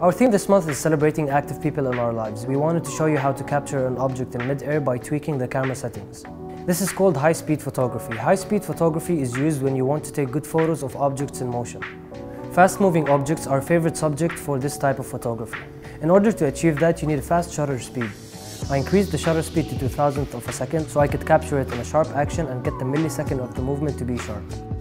Our theme this month is celebrating active people in our lives. We wanted to show you how to capture an object in mid-air by tweaking the camera settings. This is called high-speed photography. High-speed photography is used when you want to take good photos of objects in motion. Fast-moving objects are a favorite subject for this type of photography. In order to achieve that, you need a fast shutter speed. I increased the shutter speed to 2,000th of a second so I could capture it in a sharp action and get the millisecond of the movement to be sharp.